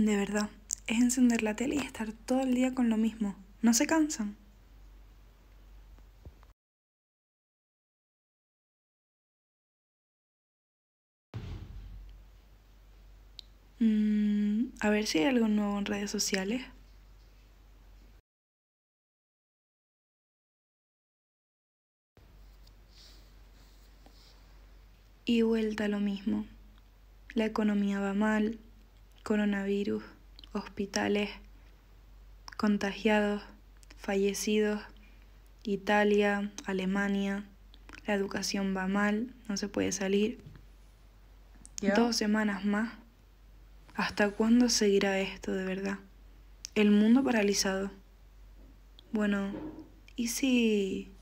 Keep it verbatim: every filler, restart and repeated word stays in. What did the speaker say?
De verdad, es encender la tele y estar todo el día con lo mismo. ¿No se cansan? Mm, a ver si hay algo nuevo en redes sociales. Y vuelta a lo mismo. La economía va mal, coronavirus, hospitales, contagiados, fallecidos, Italia, Alemania, la educación va mal, no se puede salir. Yeah. Dos semanas más. ¿Hasta cuándo seguirá esto de verdad? El mundo paralizado. Bueno, ¿y si...?